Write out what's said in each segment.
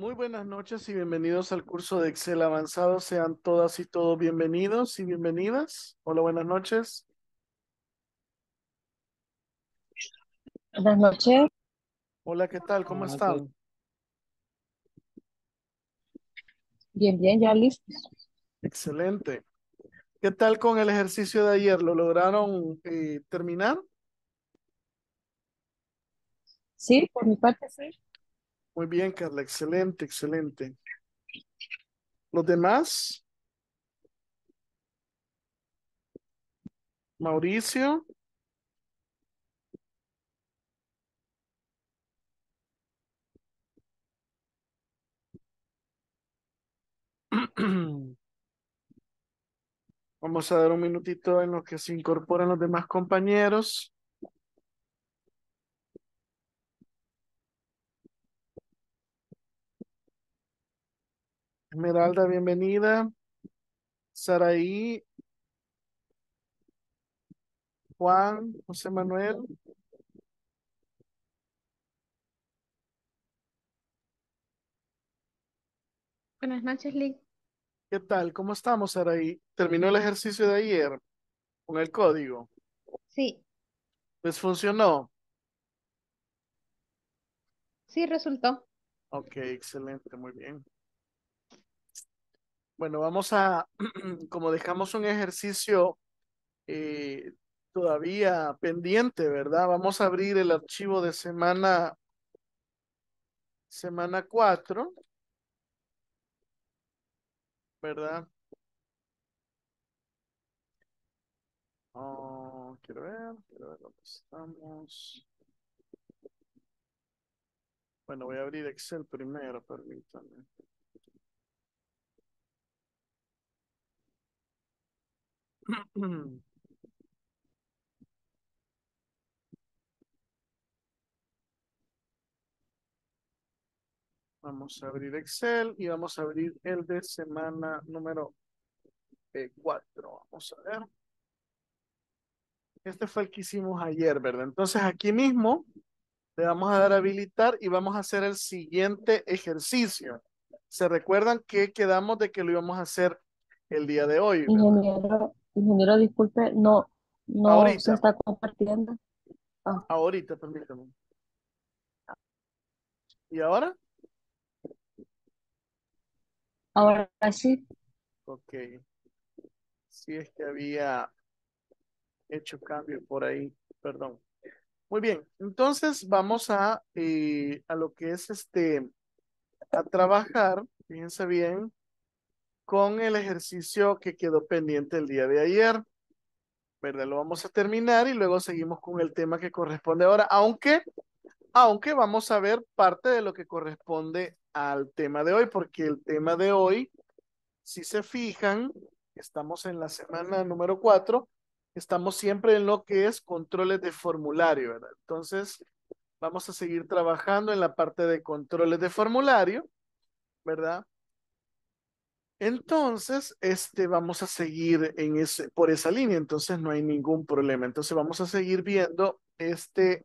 Muy buenas noches y bienvenidos al curso de Excel Avanzado. Sean todas y todos bienvenidos y bienvenidas. Hola, buenas noches. Buenas noches. Hola, ¿qué tal? ¿Cómo están? Bien, bien, ya listos. Excelente. ¿Qué tal con el ejercicio de ayer? ¿Lo lograron terminar? Sí, por mi parte sí. Muy bien, Carla, excelente, excelente. ¿Los demás? Mauricio. Vamos a dar un minutito en lo que se incorporan los demás compañeros. Esmeralda, bienvenida. Saraí. Juan, José Manuel. Buenas noches, Lick. ¿Qué tal? ¿Cómo estamos, Saraí? ¿Terminó el ejercicio de ayer con el código? Sí. ¿Les funcionó? Sí, resultó. Ok, excelente, muy bien. Bueno, vamos a, como dejamos un ejercicio todavía pendiente, ¿verdad? Vamos a abrir el archivo de semana 4, ¿verdad? Oh, quiero ver dónde estamos. Bueno, voy a abrir Excel primero, permítanme. Vamos a abrir Excel y vamos a abrir el de semana número 4. Vamos a ver. Este fue el que hicimos ayer, ¿verdad? Entonces aquí mismo le vamos a dar a habilitar y vamos a hacer el siguiente ejercicio. ¿Se recuerdan que quedamos de que lo íbamos a hacer el día de hoy? Ingeniero, disculpe, no ahorita. Se está compartiendo. Ah. Ahorita, permítame. ¿Y ahora? Ahora sí. Ok. Sí, es que había hecho cambio por ahí, perdón. Muy bien, entonces vamos a lo que es a trabajar, fíjense bien, con el ejercicio que quedó pendiente el día de ayer, ¿verdad? Lo vamos a terminar y luego seguimos con el tema que corresponde ahora, aunque vamos a ver parte de lo que corresponde al tema de hoy, porque el tema de hoy, si se fijan, estamos en la semana número 4, estamos siempre en lo que es controles de formulario, ¿verdad? Entonces, vamos a seguir trabajando en la parte de controles de formulario, ¿verdad? Entonces, vamos a seguir por esa línea, entonces no hay ningún problema. Entonces vamos a seguir viendo este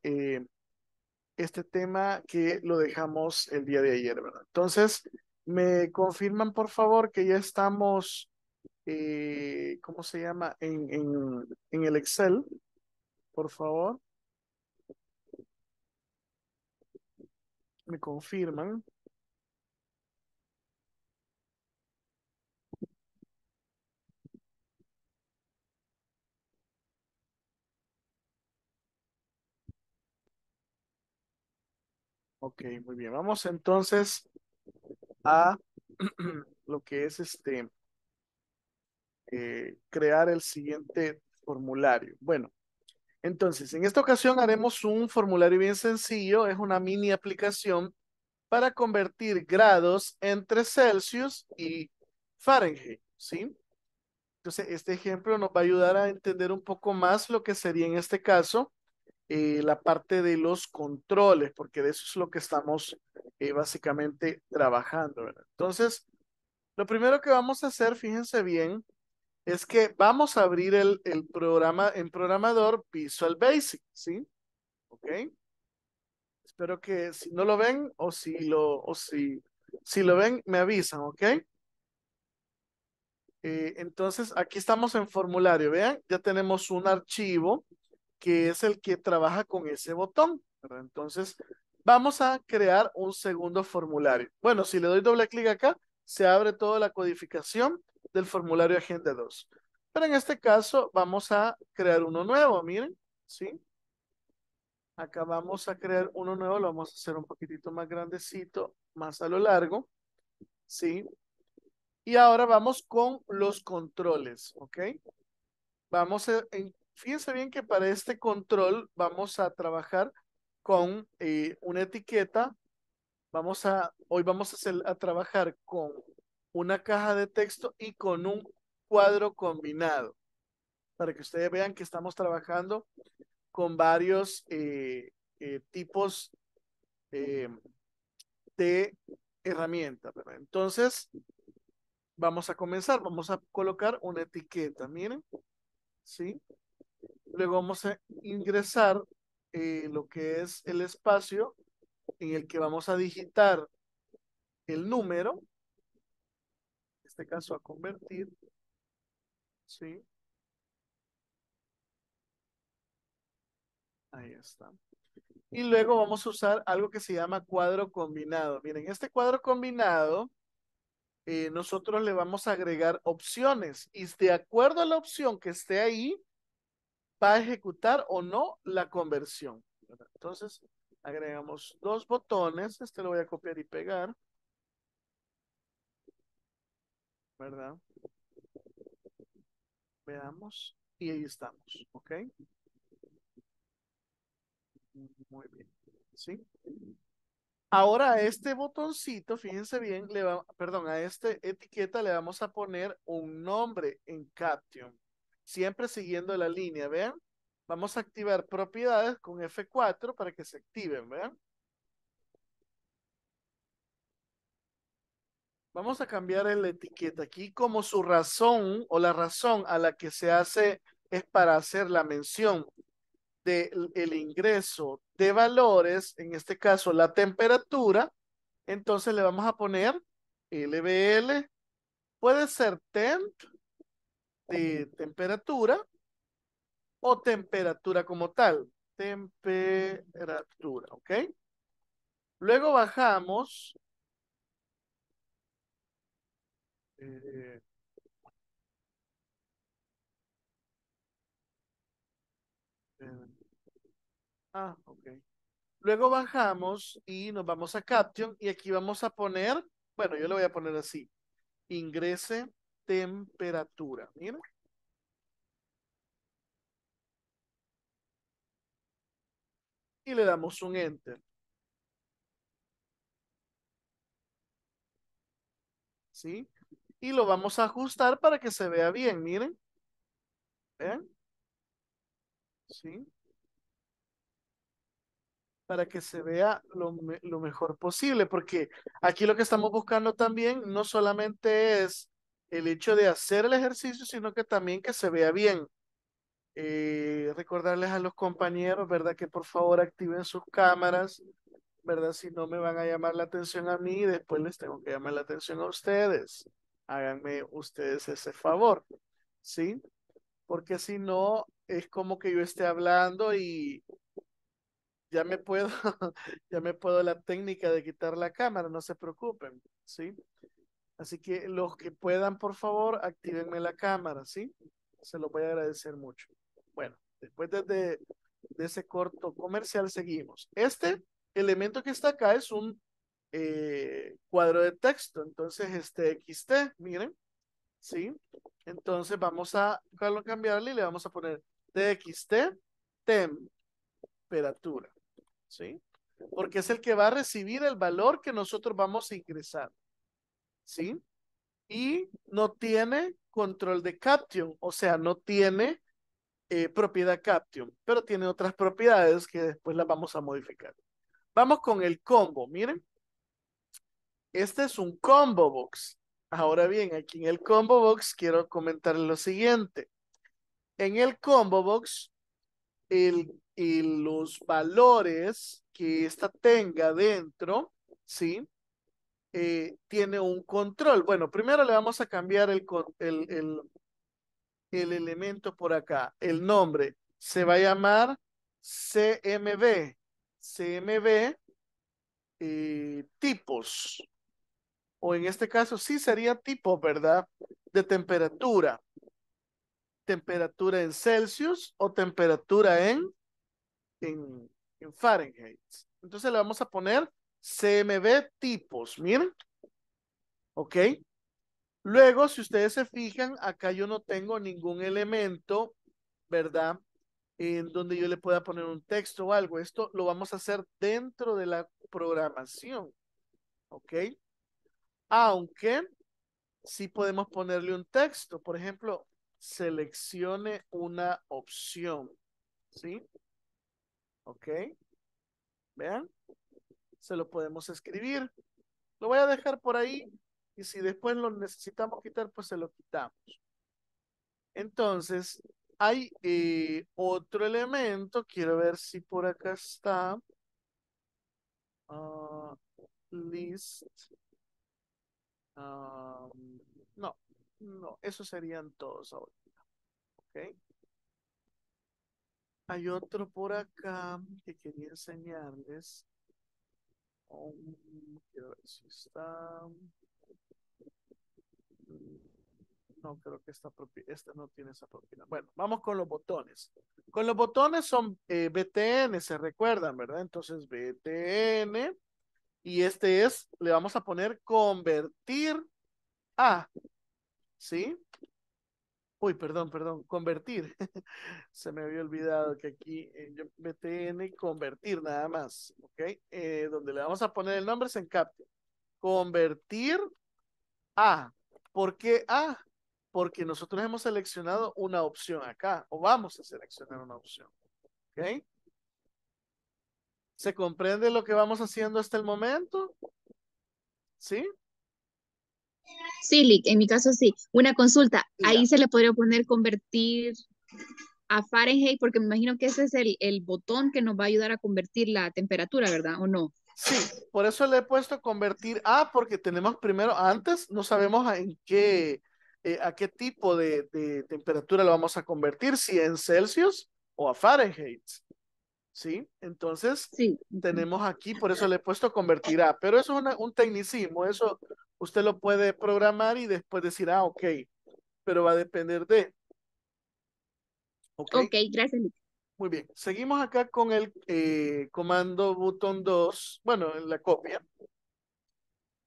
tema que lo dejamos el día de ayer, ¿verdad? Entonces, me confirman por favor que ya estamos, ¿cómo se llama? En el Excel, por favor. Me confirman. Ok, muy bien. Vamos entonces a lo que es crear el siguiente formulario. Bueno, entonces en esta ocasión haremos un formulario bien sencillo. Es una mini aplicación para convertir grados entre Celsius y Fahrenheit, ¿sí? Entonces este ejemplo nos va a ayudar a entender un poco más lo que sería en este caso la parte de los controles, porque de eso es lo que estamos básicamente trabajando, ¿verdad? Entonces, lo primero que vamos a hacer, fíjense bien, es que vamos a abrir el programa en programador Visual Basic, ¿sí? Ok. Espero que si no lo ven o si Si lo ven, me avisan, ¿ok? Entonces, aquí estamos en formulario, vean, ya tenemos un archivo que es el que trabaja con ese botón, ¿verdad? Entonces, vamos a crear un segundo formulario. Bueno, si le doy doble clic acá, se abre toda la codificación del formulario Agenda 2. Pero en este caso, vamos a crear uno nuevo, miren, ¿sí? Acá vamos a crear uno nuevo, lo vamos a hacer un poquitito más grandecito, más a lo largo, ¿sí? Y ahora vamos con los controles, ¿ok? Vamos a, fíjense bien que para este control vamos a trabajar con una etiqueta. Hoy vamos a trabajar con una caja de texto y con un cuadro combinado. Para que ustedes vean que estamos trabajando con varios tipos de herramientas. Entonces, vamos a comenzar, vamos a colocar una etiqueta, miren, ¿sí? Luego vamos a ingresar lo que es el espacio en el que vamos a digitar el número, en este caso a convertir, ¿sí? Ahí está. Y luego vamos a usar algo que se llama cuadro combinado. Miren, este cuadro combinado nosotros le vamos a agregar opciones y de acuerdo a la opción que esté ahí va a ejecutar o no la conversión, ¿verdad? Entonces agregamos dos botones, este lo voy a copiar y pegar, ¿verdad? Veamos y ahí estamos, ¿ok? Muy bien, ¿sí? Ahora a este botoncito, fíjense bien, a esta etiqueta le vamos a poner un nombre en Caption, siempre siguiendo la línea, vean. Vamos a activar propiedades con F4 para que se activen, vean. Vamos a cambiar la etiqueta aquí, como su razón o la razón a la que se hace es para hacer la mención del ingreso de valores, en este caso la temperatura, entonces le vamos a poner LBL, puede ser temp de temperatura o temperatura como tal, temperatura, ¿ok? Luego bajamos, ok. Luego bajamos y nos vamos a Caption y aquí vamos a poner, bueno, yo le voy a poner así, ingrese temperatura, miren. Y le damos un Enter. ¿Sí? Y lo vamos a ajustar para que se vea bien, miren. ¿Ven? ¿Sí? Para que se vea lo mejor posible, porque aquí lo que estamos buscando también no solamente es el hecho de hacer el ejercicio, sino que también que se vea bien. Recordarles a los compañeros, ¿verdad? Que por favor activen sus cámaras, ¿verdad? Si no me van a llamar la atención a mí, después les tengo que llamar la atención a ustedes. Háganme ustedes ese favor, ¿sí? Porque si no, es como que yo esté hablando y ya me puedo la técnica de quitar la cámara, no se preocupen, ¿sí? Así que los que puedan, por favor, actívenme la cámara, ¿sí? Se los voy a agradecer mucho. Bueno, después de ese corto comercial seguimos. Este elemento que está acá es un cuadro de texto, entonces este XT, miren, ¿sí? Entonces vamos a cambiarle y le vamos a poner TXT, temperatura, ¿sí? Porque es el que va a recibir el valor que nosotros vamos a ingresar, ¿sí? Y no tiene control de Caption, o sea, no tiene propiedad Caption, pero tiene otras propiedades que después las vamos a modificar. Vamos con el combo, miren. Este es un combo box. Ahora bien, aquí en el combo box quiero comentar lo siguiente. En el combo box, los valores que esta tenga dentro, ¿sí? tiene un control. Bueno, primero le vamos a cambiar el elemento por acá. El nombre se va a llamar CMB. CMB tipos. O en este caso sí sería tipo, ¿verdad? De temperatura. Temperatura en Celsius o temperatura en Fahrenheit. Entonces le vamos a poner CMB tipos. Miren. Ok. Luego, si ustedes se fijan, acá yo no tengo ningún elemento, ¿verdad? En donde yo le pueda poner un texto o algo. Esto lo vamos a hacer dentro de la programación. ¿Ok? Aunque sí podemos ponerle un texto. Por ejemplo, seleccione una opción. ¿Sí? ¿Ok? Vean. Se lo podemos escribir. Lo voy a dejar por ahí. Y si después lo necesitamos quitar, pues se lo quitamos. Entonces, hay otro elemento. Quiero ver si por acá está. List. No, no. Esos serían todos ahorita. Ok. Hay otro por acá que quería enseñarles. Quiero ver si está. No, creo que esta, esta no tiene esa propiedad. Bueno, vamos con los botones. Con los botones son BTN, se recuerdan, ¿verdad? Entonces, BTN. Y este es, le vamos a poner convertir a. ¿Sí? Uy, perdón, convertir. Se me había olvidado que aquí, BTN, convertir nada más. ¿Ok? Donde le vamos a poner el nombre es en Capture. Convertir a. ¿Por qué a? Porque nosotros hemos seleccionado una opción acá, o vamos a seleccionar una opción. ¿Ok? ¿Se comprende lo que vamos haciendo hasta el momento? ¿Sí? Sí, Lick, en mi caso sí. Una consulta, ya. Ahí se le podría poner convertir a Fahrenheit, porque me imagino que ese es el botón que nos va a ayudar a convertir la temperatura, ¿verdad? ¿O no? Sí, por eso le he puesto convertir a, porque tenemos primero, antes no sabemos en qué... ¿a qué tipo de temperatura lo vamos a convertir? ¿Si en Celsius o a Fahrenheit? ¿Sí? Entonces, sí. Tenemos aquí, por eso le he puesto convertir a. Pero eso es un tecnicismo. Eso usted lo puede programar y después decir, ah, ok. Pero va a depender de. Ok, gracias. Muy bien. Seguimos acá con el comando botón 2. Bueno, en la copia.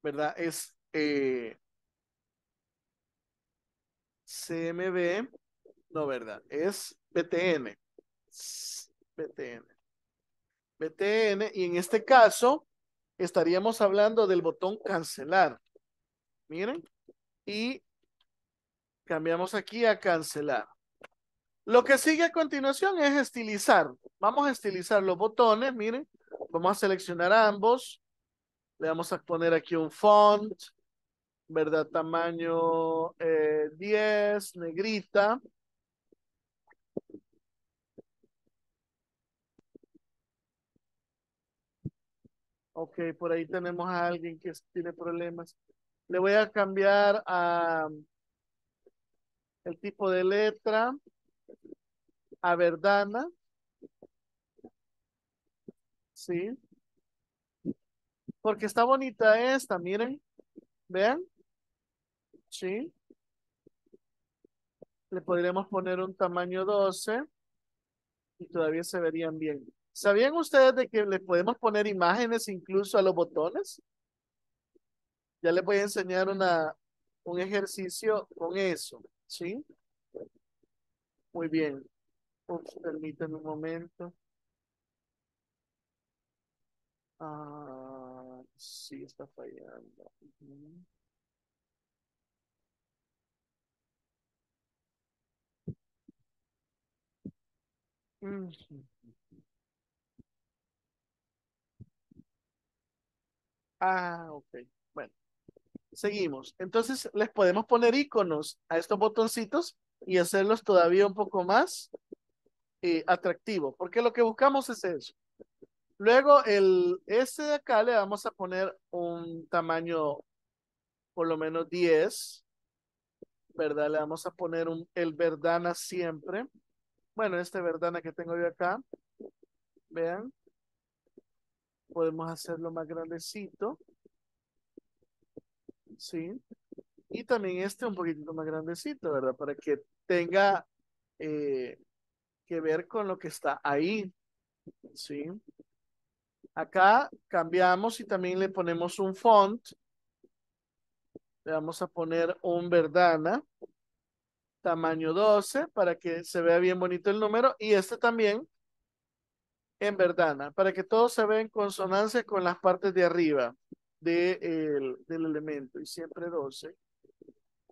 ¿Verdad? Es... CMB, no, ¿verdad? Es BTN. BTN, y en este caso estaríamos hablando del botón cancelar. Miren, y cambiamos aquí a cancelar. Lo que sigue a continuación es estilizar. Vamos a estilizar los botones, miren. Vamos a seleccionar ambos. Le vamos a poner aquí un font. ¿Verdad? Tamaño 10, negrita. Ok, por ahí tenemos a alguien que tiene problemas. Le voy a cambiar a el tipo de letra a verdana. Sí. Porque está bonita esta, miren. Vean. Sí. Le podríamos poner un tamaño 12 y todavía se verían bien. ¿Sabían ustedes de que le podemos poner imágenes incluso a los botones? Ya les voy a enseñar un ejercicio con eso. ¿Sí? Muy bien. Ups, permítanme un momento. Sí, está fallando. Ah, ok. Bueno, seguimos. Entonces, les podemos poner iconos a estos botoncitos y hacerlos todavía un poco más atractivos, porque lo que buscamos es eso. Luego este de acá le vamos a poner un tamaño por lo menos 10, ¿verdad? Le vamos a poner el verdana siempre. Bueno, este verdana que tengo yo acá, vean, podemos hacerlo más grandecito, ¿sí? Y también este un poquitito más grandecito, ¿verdad? Para que tenga que ver con lo que está ahí, ¿sí? Acá cambiamos y también le ponemos un font. Le vamos a poner un verdana, tamaño 12, para que se vea bien bonito el número. Y este también en verdana, para que todo se vea en consonancia con las partes de arriba del elemento. Y siempre 12.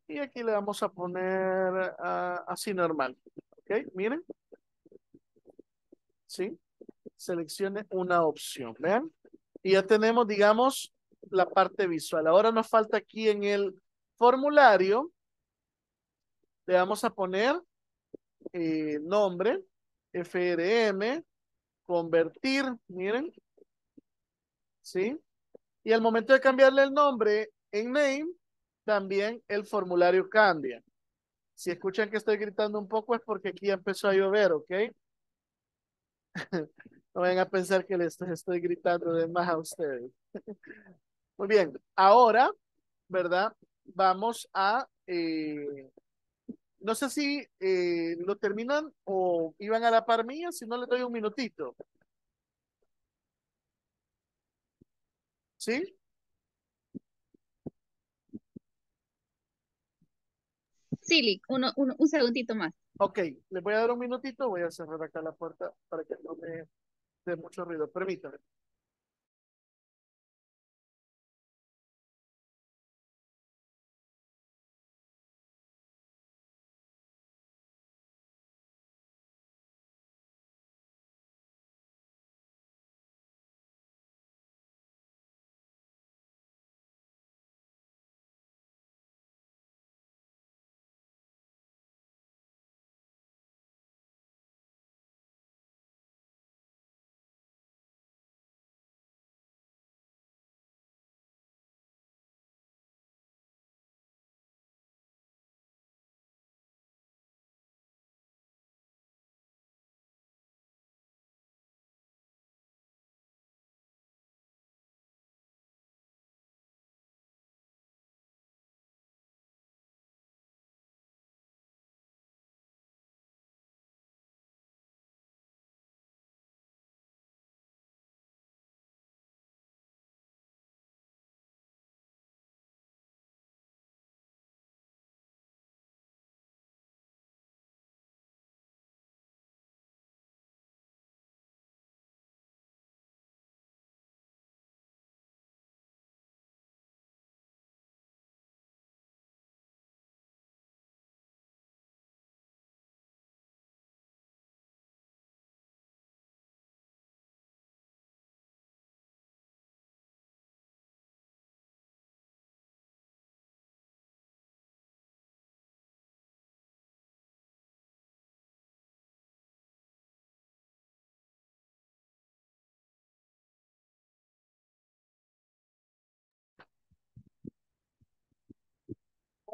Y aquí le vamos a poner así normal. ¿Ok? Miren. ¿Sí? Seleccione una opción, ¿vean? Y ya tenemos, digamos, la parte visual. Ahora nos falta aquí en el formulario, le vamos a poner nombre, FRM, convertir, miren, ¿sí? Y al momento de cambiarle el nombre en name, también el formulario cambia. Si escuchan que estoy gritando un poco es porque aquí ya empezó a llover, ¿ok? No vayan a pensar que les estoy gritando de más a ustedes. Muy bien, ahora, ¿verdad? Vamos a, no sé si lo terminan o iban a la par mía, si no les doy un minutito. ¿Sí? Sí, un segundito más. Ok, les voy a dar un minutito, voy a cerrar acá la puerta para que no me dé mucho ruido, permítanme.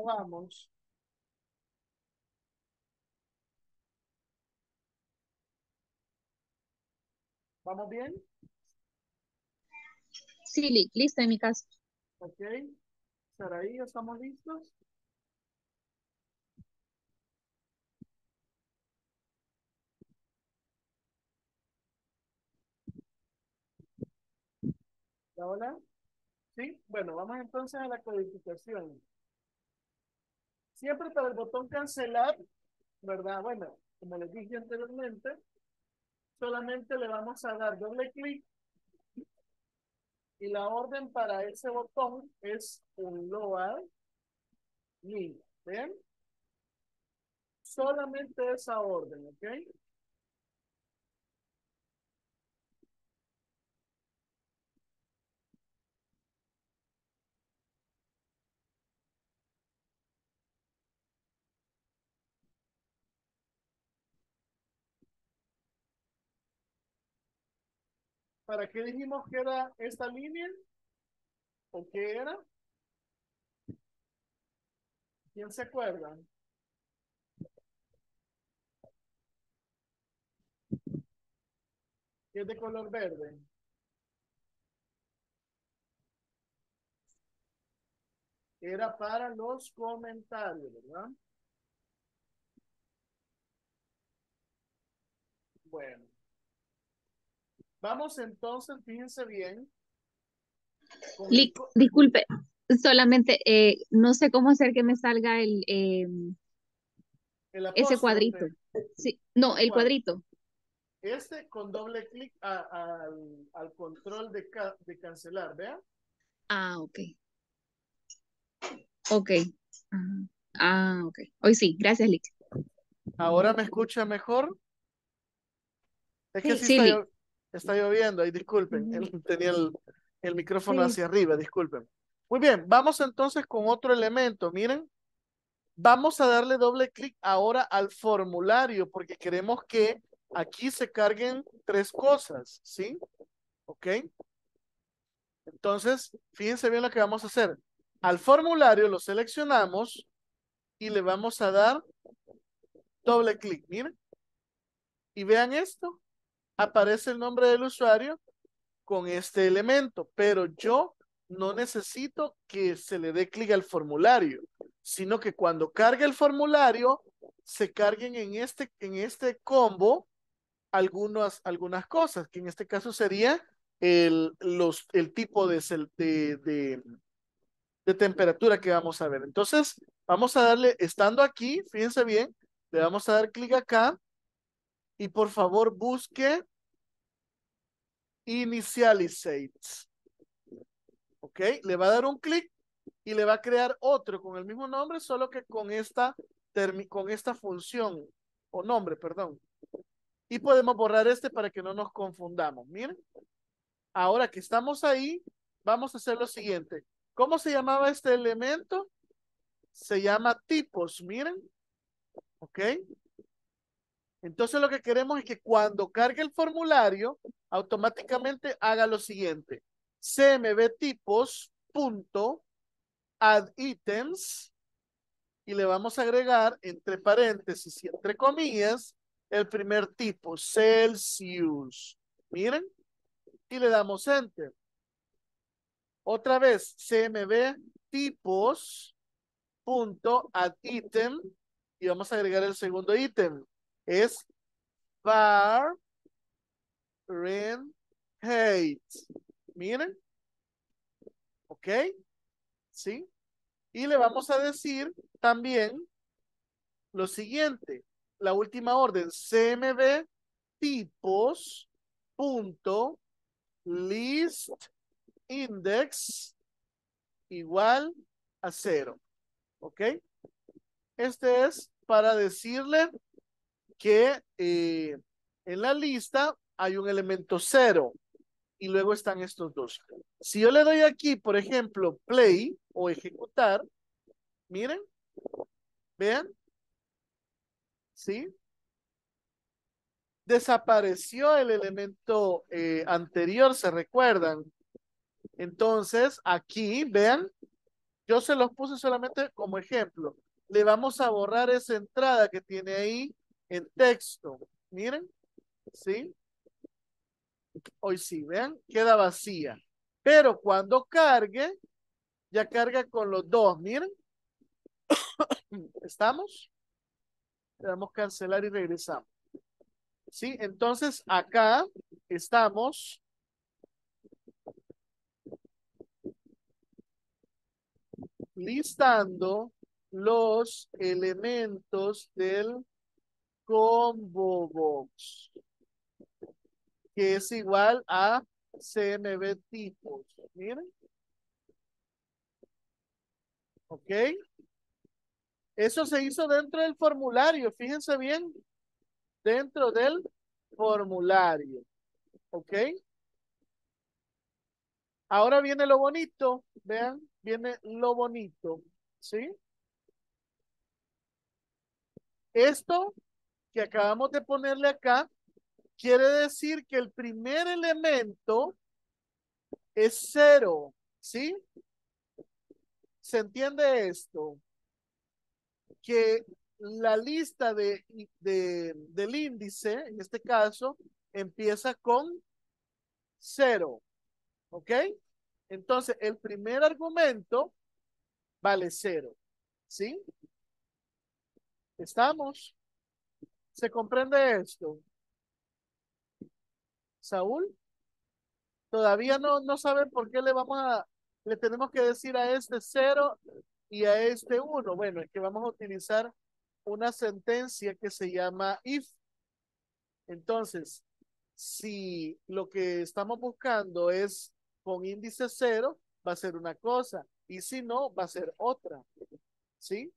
Vamos. ¿Vamos bien? Sí, lista en mi caso. Ok. Saraí, ¿estamos listos? ¿Hola? Sí. Bueno, vamos entonces a la codificación. Siempre para el botón cancelar, ¿verdad? Bueno, como les dije anteriormente, solamente le vamos a dar doble clic y la orden para ese botón es un load min, ¿ven? Solamente esa orden, ¿ok? ¿Para qué dijimos que era esta línea? ¿O qué era? ¿Quién se acuerda? Que es de color verde. Era para los comentarios, ¿verdad? Bueno. Vamos entonces, fíjense bien. Disculpe, solamente no sé cómo hacer que me salga el... ese cuadrito. Sí, no, el cuadrito. Este con doble clic al control de cancelar, ¿vea? Ah, ok. Ok. Ah, ok. Hoy sí, gracias, Lick. ¿Ahora me escucha mejor? Es que sí, sí está lloviendo, ahí disculpen. Tenía el micrófono hacia arriba, disculpen. Muy bien, vamos entonces con otro elemento, miren. Vamos a darle doble clic ahora al formulario porque queremos que aquí se carguen tres cosas, ¿sí? ¿Ok? Entonces, fíjense bien lo que vamos a hacer. Al formulario lo seleccionamos y le vamos a dar doble clic, miren. Y vean esto. Aparece el nombre del usuario con este elemento, pero yo no necesito que se le dé clic al formulario, sino que cuando cargue el formulario, se carguen en este combo algunas cosas, que en este caso sería el tipo de temperatura que vamos a ver. Entonces, vamos a darle, estando aquí, fíjense bien, le vamos a dar clic acá y por favor busque Initializate. Ok, le va a dar un clic y le va a crear otro con el mismo nombre, solo que con esta función o nombre, perdón. Y podemos borrar este para que no nos confundamos. Miren, ahora que estamos ahí, vamos a hacer lo siguiente. ¿Cómo se llamaba este elemento? Se llama tipos, miren. Ok. Entonces lo que queremos es que cuando cargue el formulario, automáticamente haga lo siguiente. cmbtipos.addItems y le vamos a agregar, entre paréntesis y entre comillas, el primer tipo, Celsius. Miren. Y le damos Enter. Otra vez, cmbtipos.addItem y vamos a agregar el segundo ítem. Es Fahrenheit. Miren. Ok. Sí. Y le vamos a decir también lo siguiente. La última orden. CMB tipos punto list index igual a 0. ¿Ok? Este es para decirle que en la lista hay un elemento 0. Y luego están estos dos. Si yo le doy aquí, por ejemplo, play o ejecutar, miren, vean, ¿sí? Desapareció el elemento anterior, ¿se recuerdan? Entonces, aquí, vean, yo se los puse solamente como ejemplo. Le vamos a borrar esa entrada que tiene ahí en texto, miren, ¿sí? Hoy sí, vean, queda vacía. Pero cuando cargue, ya carga con los dos, miren. ¿Estamos? Le damos cancelar y regresamos. Sí, entonces acá estamos. Listando los elementos del combo box. Que es igual a CMB tipos. Miren. Ok. Eso se hizo dentro del formulario. Fíjense bien. Dentro del formulario. Ok. Ahora viene lo bonito. Vean. Viene lo bonito. ¿Sí? Esto que acabamos de ponerle acá. Quiere decir que el primer elemento es 0, ¿sí? ¿Se entiende esto? Que la lista del índice, en este caso, empieza con 0, ¿ok? Entonces, el primer argumento vale 0, ¿sí? ¿Estamos? ¿Se comprende esto? ¿Saúl? Todavía no saben por qué le tenemos que decir a este 0 y a este 1. Bueno, es que vamos a utilizar una sentencia que se llama if. Entonces, si lo que estamos buscando es con índice 0, va a ser una cosa. Y si no, va a ser otra. ¿Sí?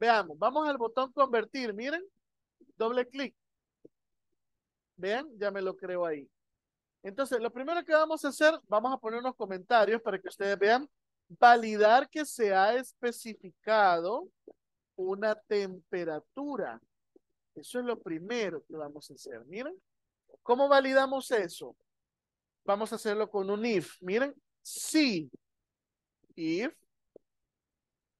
Veamos, vamos al botón convertir. Miren, doble clic. Vean, ya me lo creo ahí. Entonces, lo primero que vamos a hacer, vamos a poner unos comentarios para que ustedes vean. Validar que se ha especificado una temperatura. Eso es lo primero que vamos a hacer. Miren, ¿cómo validamos eso? Vamos a hacerlo con un if. Miren, sí. If.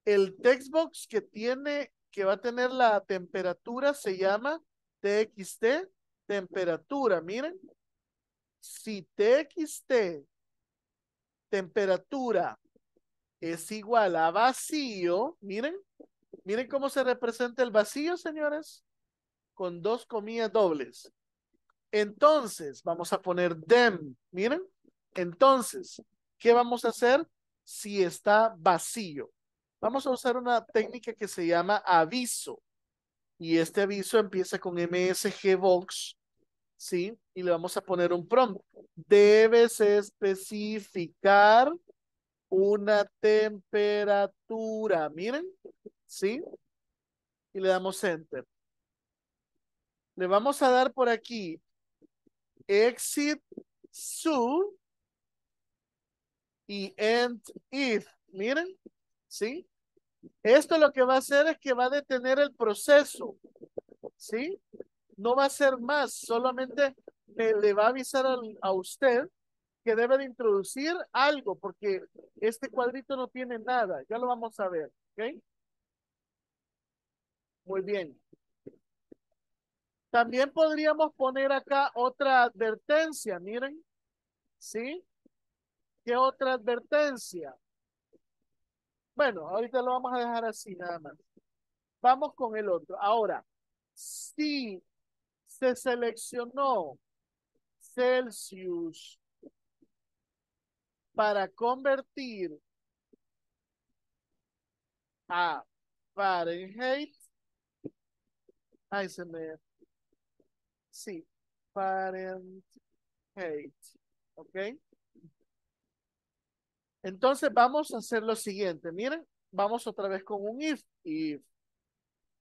El textbox que va a tener la temperatura se llama TXT temperatura. Miren. Si TXT, temperatura, es igual a vacío, miren cómo se representa el vacío, señores, con 2 comillas dobles. Entonces, vamos a poner them, miren. Entonces, ¿qué vamos a hacer si está vacío? Vamos a usar una técnica que se llama aviso. Y este aviso empieza con MSG Box. ¿Sí? Y le vamos a poner un prompt. Debes especificar una temperatura. Miren, ¿sí? Y le damos enter. Le vamos a dar por aquí exit su y end if. Miren, ¿sí? Esto lo que va a hacer es que va a detener el proceso. ¿Sí? No va a hacer más, solamente le va a avisar a usted que debe de introducir algo, porque este cuadrito no tiene nada. Ya lo vamos a ver, ¿ok? Muy bien. También podríamos poner acá otra advertencia, miren. ¿Sí? ¿Qué otra advertencia? Bueno, ahorita lo vamos a dejar así nada más. Vamos con el otro. Ahora, sí. Se seleccionó Celsius para convertir a Fahrenheit. Ahí se me... Sí, Fahrenheit. ¿Ok? Entonces vamos a hacer lo siguiente. Miren, vamos otra vez con un if. If.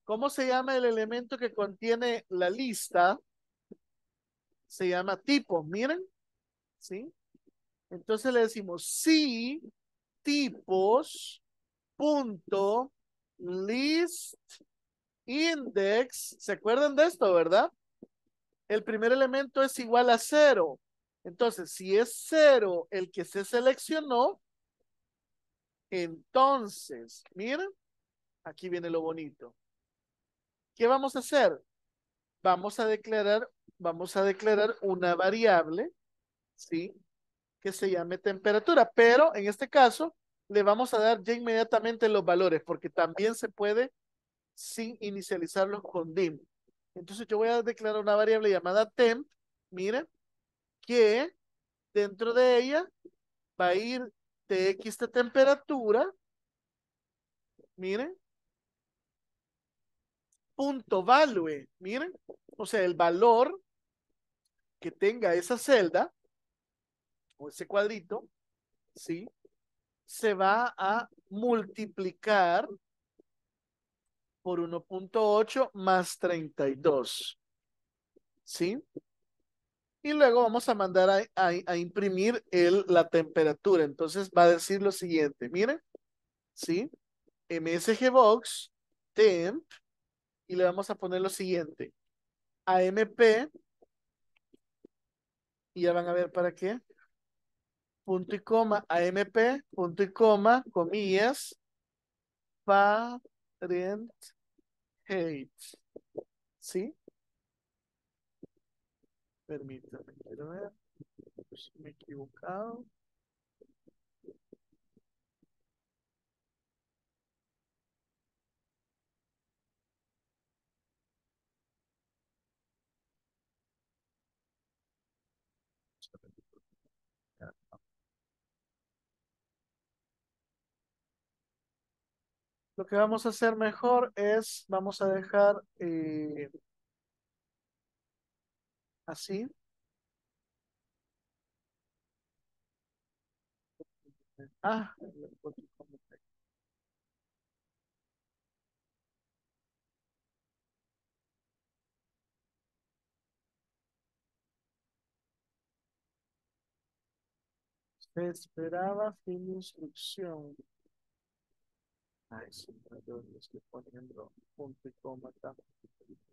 ¿Cómo se llama el elemento que contiene la lista? Se llama tipo, miren. ¿Sí? Entonces le decimos sí, tipos, punto, list, index. ¿Se acuerdan de esto, verdad? El primer elemento es igual a 0. Entonces, si es 0 el que se seleccionó, entonces, miren, aquí viene lo bonito. ¿Qué vamos a hacer? Vamos a declarar una variable, ¿sí? Que se llame temperatura, pero en este caso le vamos a dar ya inmediatamente los valores, porque también se puede sin inicializarlos con dim. Entonces yo voy a declarar una variable llamada temp, miren, que dentro de ella va a ir txt temperatura, miren, punto value, miren, o sea, el valor que tenga esa celda o ese cuadrito, ¿sí? Se va a multiplicar por 1.8 más 32, ¿sí? Y luego vamos a mandar a imprimir la temperatura. Entonces va a decir lo siguiente, miren, ¿sí? MSG Box, temp, y le vamos a poner lo siguiente. AMP y ya van a ver para qué. Punto y coma, AMP, punto y coma, comillas, parent heights. ¿Sí? Permítanme, quiero ver si me he equivocado. Lo que vamos a hacer mejor es, vamos a dejar así. Ah, se esperaba fin de instrucción. Ay, sí, los que ponen punto y coma acá.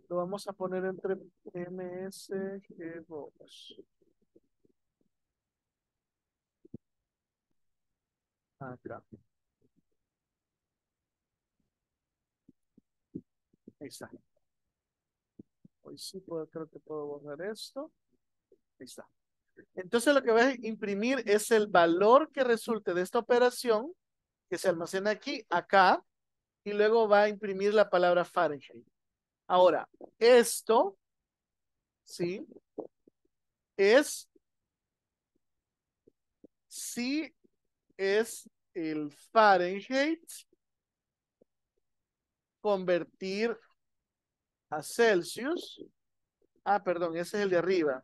Lo vamos a poner entre MSG2. Acá. Ahí está. Hoy sí puedo, creo que puedo borrar esto. Ahí está. Entonces lo que voy a imprimir es el valor que resulte de esta operación, que se almacena aquí, acá, y luego va a imprimir la palabra Fahrenheit. Ahora, esto, ¿sí? Es, sí es el Fahrenheit convertir a Celsius. Ah, perdón, ese es el de arriba.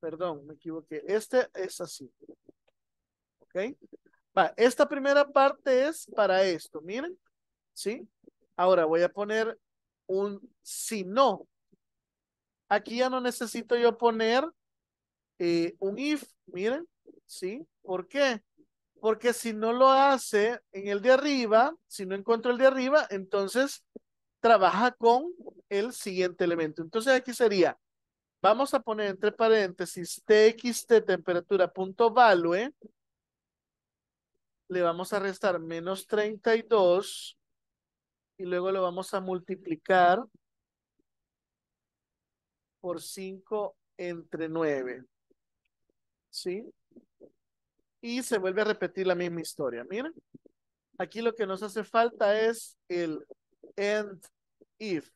Perdón, me equivoqué. Este es así. ¿Ok? Va, esta primera parte es para esto, miren, ¿sí? Ahora voy a poner un si no. Aquí ya no necesito yo poner un if, miren, ¿sí? ¿Por qué? Porque si no lo hace en el de arriba, si no encuentro el de arriba, entonces trabaja con el siguiente elemento. Entonces aquí sería, vamos a poner entre paréntesis txt temperatura.value. Le vamos a restar menos 32 y luego lo vamos a multiplicar por 5 entre 9. ¿Sí? Y se vuelve a repetir la misma historia. Miren, aquí lo que nos hace falta es el end if.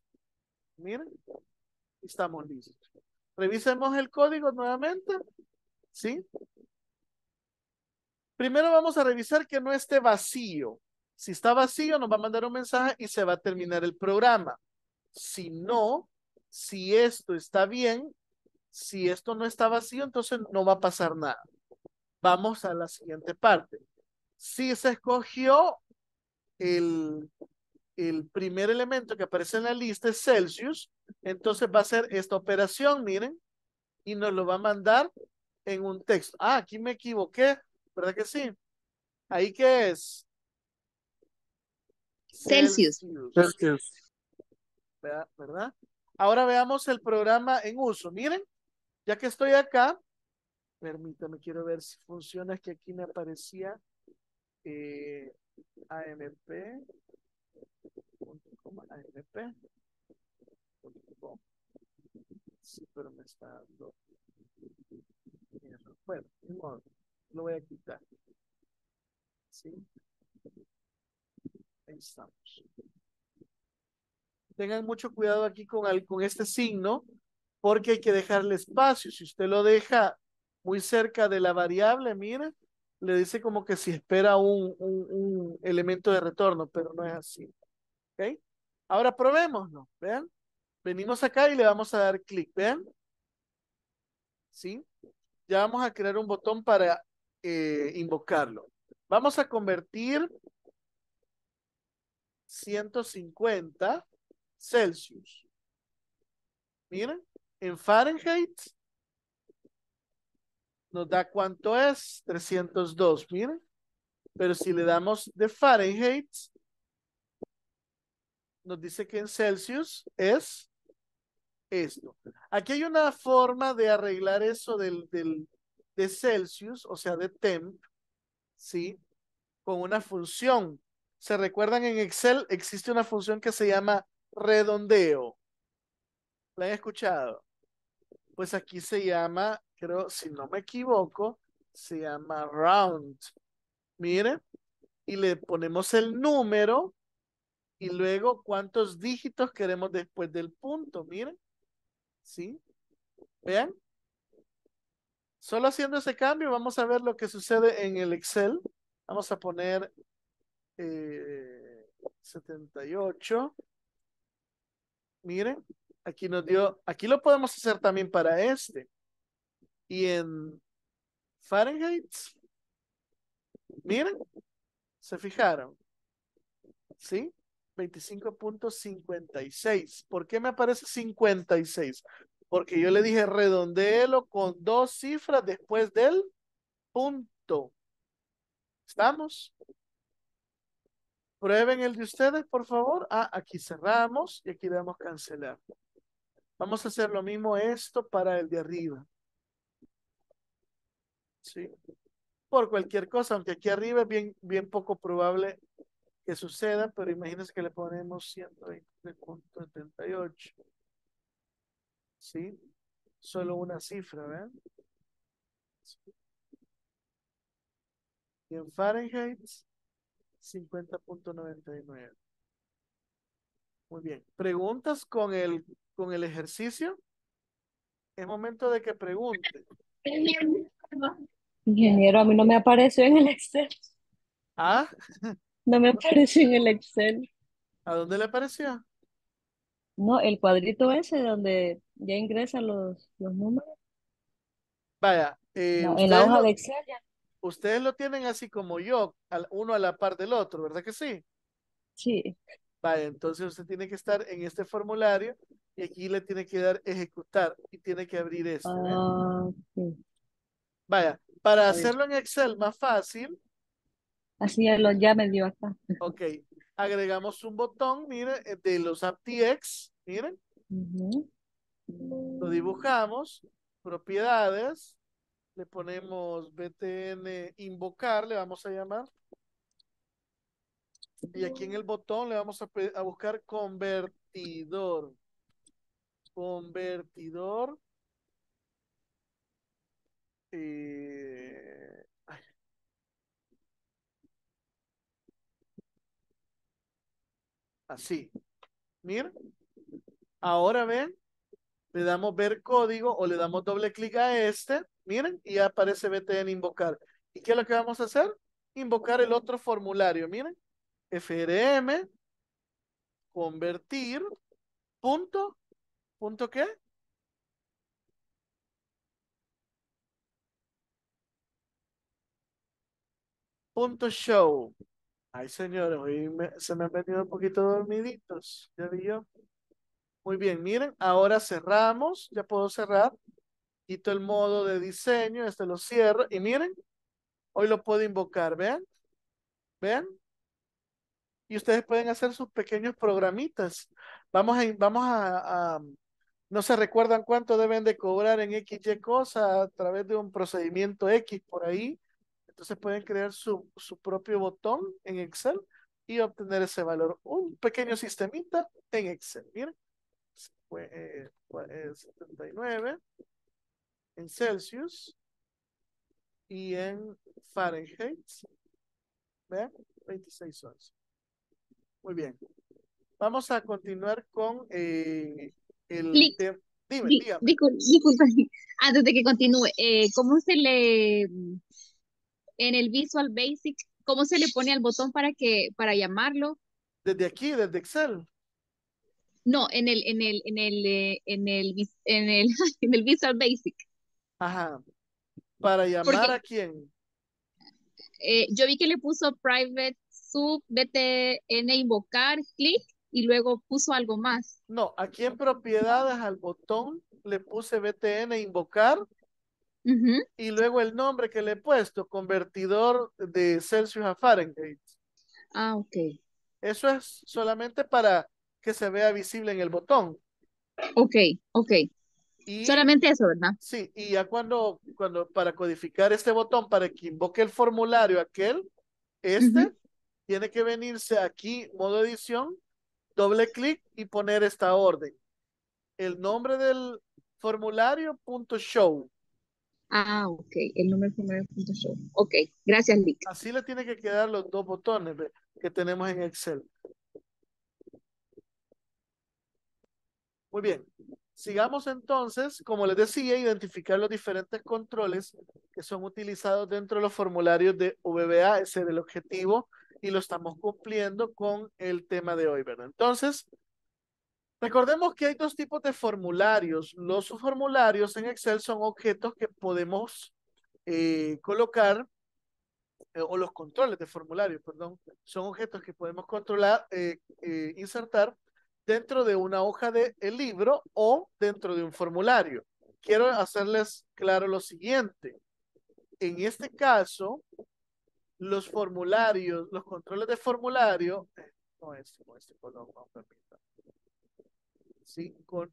Miren, estamos listos. Revisemos el código nuevamente. ¿Sí? Primero vamos a revisar que no esté vacío. Si está vacío, nos va a mandar un mensaje y se va a terminar el programa. Si no, si esto está bien, si esto no está vacío, entonces no va a pasar nada. Vamos a la siguiente parte. Si se escogió el primer elemento que aparece en la lista es Celsius, entonces va a ser esta operación, miren, y nos lo va a mandar en un texto. Ah, aquí me equivoqué. ¿Verdad que sí? ¿Ahí qué es? Celsius. Celsius. ¿Verdad? Ahora veamos el programa en uso. Miren, ya que estoy acá, permítame, quiero ver si funciona. Es que aquí me aparecía AMP. Sí, pero me está dando. Bueno, ni modo. Lo voy a quitar. ¿Sí? Ahí estamos. Tengan mucho cuidado aquí con este signo, porque hay que dejarle espacio. Si usted lo deja muy cerca de la variable, mire, le dice como que si espera un elemento de retorno, pero no es así. ¿Ok? Ahora probémoslo. ¿Vean? Venimos acá y le vamos a dar clic. ¿Vean? ¿Sí? Ya vamos a crear un botón para invocarlo. Vamos a convertir 150 Celsius. Miren, en Fahrenheit nos da cuánto es, 302, miren. Pero si le damos de Fahrenheit, nos dice que en Celsius es esto. Aquí hay una forma de arreglar eso de Celsius, o sea, de temp, ¿sí? Con una función. ¿Se recuerdan? En Excel existe una función que se llama redondeo. ¿La han escuchado? Pues aquí se llama, creo, si no me equivoco, se llama round. Mire, y le ponemos el número y luego cuántos dígitos queremos después del punto. Miren, ¿sí? Vean. Solo haciendo ese cambio vamos a ver lo que sucede en el Excel. Vamos a poner 78. Miren, aquí nos dio, aquí lo podemos hacer también para este. Y en Fahrenheit, miren, se fijaron, ¿sí? 25.56. ¿Por qué me aparece 56? Porque yo le dije redondéelo con 2 cifras después del punto. ¿Estamos? Prueben el de ustedes, por favor. Ah, aquí cerramos y aquí le damos cancelar. Vamos a hacer lo mismo esto para el de arriba. ¿Sí? Por cualquier cosa, aunque aquí arriba es bien poco probable que suceda, pero imagínense que le ponemos 120.78. ¿Sí? Solo una cifra, ¿ven? ¿Sí? Y en Fahrenheit, 50.99. Muy bien. ¿Preguntas con el ejercicio? Es momento de que pregunten. Ingeniero, a mí no me apareció en el Excel. ¿Ah? No me apareció en el Excel. ¿A dónde le apareció? No, el cuadrito ese donde ya ingresan los números. Vaya. No, en la hoja de Excel ya. Ustedes lo tienen así como yo, uno a la par del otro, ¿verdad que sí? Sí. Vaya, entonces usted tiene que estar en este formulario y aquí le tiene que dar ejecutar y tiene que abrir esto. Ah, sí. Vaya, para hacerlo en Excel más fácil. Así ya me dio acá. Ok, agregamos un botón, miren, de los ActiveX, miren. Lo dibujamos, propiedades, le ponemos BTN invocar, le vamos a llamar. Y aquí en el botón le vamos a buscar convertidor. Convertidor. Así. Miren. Ahora ven. Le damos ver código o le damos doble clic a este. Miren. Y ya aparece BTN invocar. ¿Y qué es lo que vamos a hacer? Invocar el otro formulario. Miren. FRM. Convertir. Punto. ¿Punto qué? Punto show. Ay, señores, hoy se me han venido un poquito dormiditos. Ya vi yo. Muy bien, miren, ahora cerramos. Ya puedo cerrar. Quito el modo de diseño. Este lo cierro. Y miren, hoy lo puedo invocar. ¿Vean? ¿Vean? Y ustedes pueden hacer sus pequeños programitas. No se recuerdan cuánto deben de cobrar en XY cosa a través de un procedimiento X por ahí. Entonces pueden crear su propio botón en Excel y obtener ese valor. Un pequeño sistemita en Excel. Miren, 79 en Celsius y en Fahrenheit. Vean, 26 onzas. Muy bien. Vamos a continuar con el tema. Dime, dígame. Disculpa, antes de que continúe, ¿cómo se le... En el Visual Basic, ¿cómo se le pone al botón para llamarlo? Desde aquí, desde Excel. No, en el Visual Basic. Ajá. ¿Para llamar a quién? Yo vi que le puso private sub btn invocar, clic, y luego puso algo más. No, aquí en propiedades al botón le puse btn invocar. Y luego el nombre que le he puesto, convertidor de Celsius a Fahrenheit. Ah, ok. Eso es solamente para que se vea visible en el botón. Ok, ok. Y, solamente eso, ¿verdad? Sí, y ya cuando para codificar este botón, para que invoque el formulario aquel, tiene que venirse aquí, modo edición, doble clic y poner esta orden. El nombre del formulario, punto show. Ah, ok. El nombre del formulario, punto show. Ok, gracias, Lick. Así le tiene que quedar los dos botones que tenemos en Excel. Muy bien. Sigamos entonces, como les decía, identificar los diferentes controles que son utilizados dentro de los formularios de VBA. Ese es el objetivo y lo estamos cumpliendo con el tema de hoy, ¿verdad? Entonces, recordemos que hay dos tipos de formularios. Los formularios en Excel son objetos que podemos colocar, o los controles de formulario, perdón, son objetos que podemos controlar, insertar dentro de una hoja del libro o dentro de un formulario. Quiero hacerles claro lo siguiente. En este caso, los formularios, los controles de formulario, con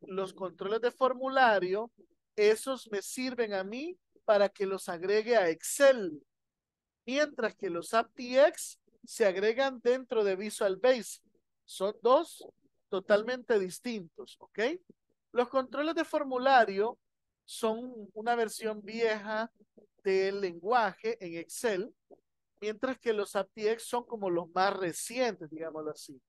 los controles de formulario, esos me sirven a mí para que los agregue a Excel, mientras que los ActiveX se agregan dentro de Visual Basic. Son dos totalmente distintos, ¿ok? Los controles de formulario son una versión vieja del lenguaje en Excel, mientras que los ActiveX son como los más recientes, digámoslo así.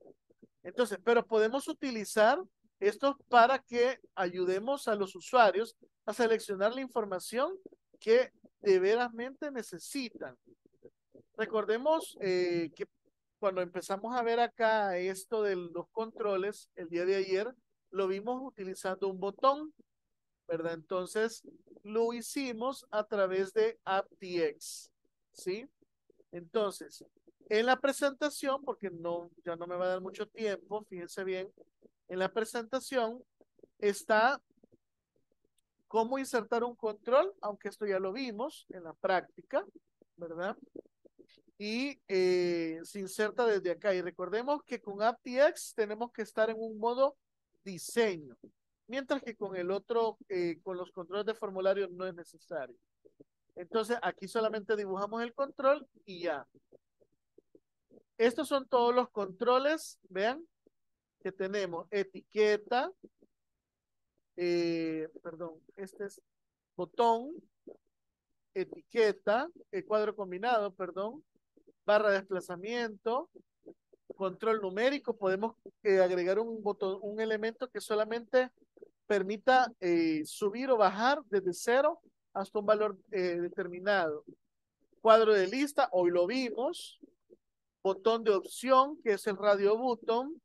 Entonces, pero podemos utilizar estos para que ayudemos a los usuarios a seleccionar la información que de veramente necesitan. Recordemos que cuando empezamos a ver acá esto de los controles, el día de ayer lo vimos utilizando un botón, ¿verdad? Entonces lo hicimos a través de ActiveX, ¿sí? Entonces, en la presentación, porque ya no me va a dar mucho tiempo, fíjense bien, en la presentación está cómo insertar un control, aunque esto ya lo vimos en la práctica, ¿verdad? Y se inserta desde acá. Y recordemos que con ActiveX tenemos que estar en un modo diseño, mientras que con el otro, con los controles de formulario no es necesario. Entonces aquí solamente dibujamos el control y ya. Estos son todos los controles, vean, que tenemos. Etiqueta, este es botón, etiqueta, cuadro combinado, perdón, barra de desplazamiento, control numérico. Podemos agregar un botón, un elemento que solamente permita subir o bajar desde cero hasta un valor determinado. Cuadro de lista, hoy lo vimos. Botón de opción, que es el radio button.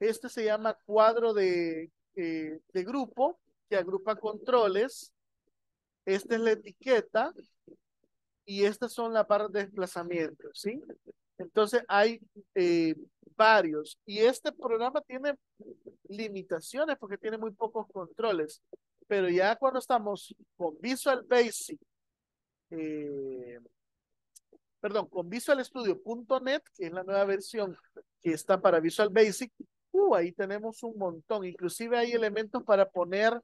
Este se llama cuadro de grupo, que agrupa controles. Esta es la etiqueta y estas son las barras de desplazamiento, ¿sí? Entonces hay varios. Y este programa tiene limitaciones porque tiene muy pocos controles. Pero ya cuando estamos con Visual Basic, con Visual Studio.net, que es la nueva versión que está para Visual Basic, ahí tenemos un montón. Inclusive hay elementos para poner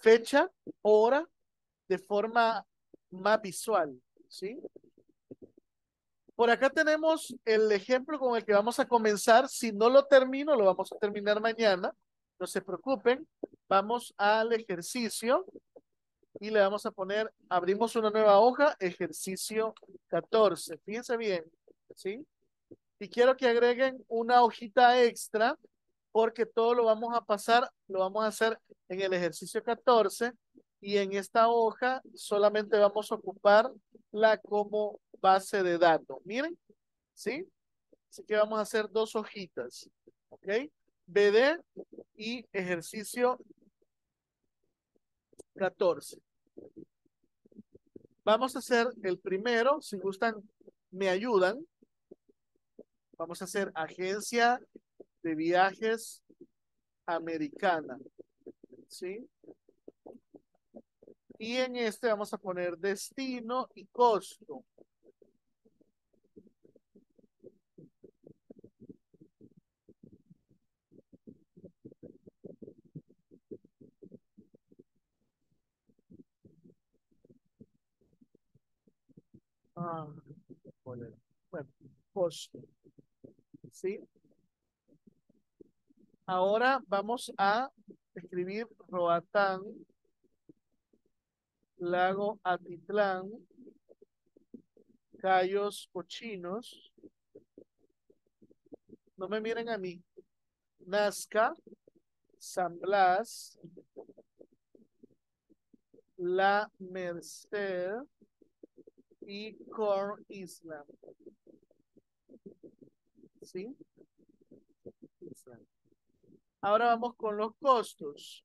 fecha, hora, de forma más visual, ¿sí? Por acá tenemos el ejemplo con el que vamos a comenzar. Si no lo termino, lo vamos a terminar mañana. No se preocupen. Vamos al ejercicio y le vamos a poner, abrimos una nueva hoja, ejercicio 14. Fíjense bien, ¿sí? Y quiero que agreguen una hojita extra porque todo lo vamos a pasar, lo vamos a hacer en el ejercicio 14. Y en esta hoja solamente vamos a ocuparla como base de datos. Miren, ¿sí? Así que vamos a hacer dos hojitas, ¿ok? BD y ejercicio 14. Vamos a hacer el primero, si gustan, me ayudan. Vamos a hacer agencia de viajes americana, ¿sí? Y en este vamos a poner destino y costo. poner, bueno, post. ¿Sí? Ahora vamos a escribir Roatán, Lago Atitlán, Cayos Cochinos. No me miren a mí. Nazca, San Blas, La Merced y Corn Island. ¿Sí? Ahora vamos con los costos.